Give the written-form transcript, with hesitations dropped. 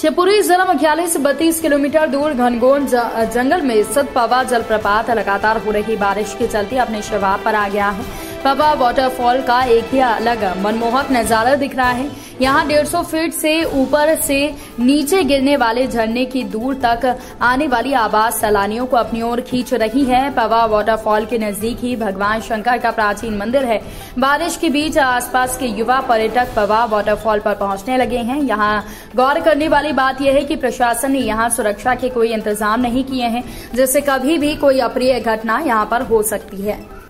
शिवपुरी जिला मुख्यालय से 32 किलोमीटर दूर घनगोन जंगल में सदपवा जलप्रपात लगातार हो रही बारिश के चलते अपने शिवाब पर आ गया है। पवा वाटरफॉल का एक ही अलग मनमोहक नजारा दिख रहा है। यहाँ 150 फीट से ऊपर से नीचे गिरने वाले झरने की दूर तक आने वाली आवाज सैलानियों को अपनी ओर खींच रही है। पवा वाटरफॉल के नजदीक ही भगवान शंकर का प्राचीन मंदिर है। बारिश के बीच आसपास के युवा पर्यटक पवा वाटरफॉल पर पहुंचने लगे हैं। यहाँ गौर करने वाली बात यह है कि प्रशासन ने यहाँ सुरक्षा के कोई इंतजाम नहीं किए हैं, जिससे कभी भी कोई अप्रिय घटना यहाँ पर हो सकती है।